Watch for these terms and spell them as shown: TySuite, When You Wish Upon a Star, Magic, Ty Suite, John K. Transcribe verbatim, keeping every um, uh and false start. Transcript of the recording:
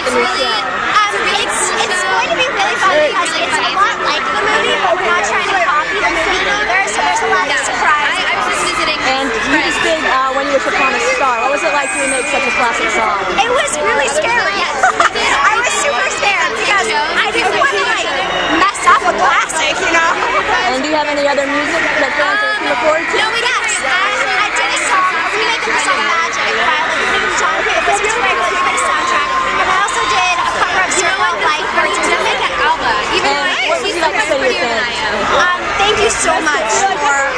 actually, um, it's, it's going to be really fun because it's a lot like the movie, but we're not trying to copy the movie either, so there's a lot of surprises. I was just visiting. And you just did uh, When You Wish Upon a Star. What was it like to make such a classic song? It was really scary. I was super scared because I didn't want to like mess up a classic, you know? And do you have any other music that fans are looking forward to? No, we don't. I did a song. We made the song Magic by John K. It was a really big soundtrack. And I also did a cover of Circle of Life for you to make an album. Even though she's so much prettier than I am. Um, thank you so much for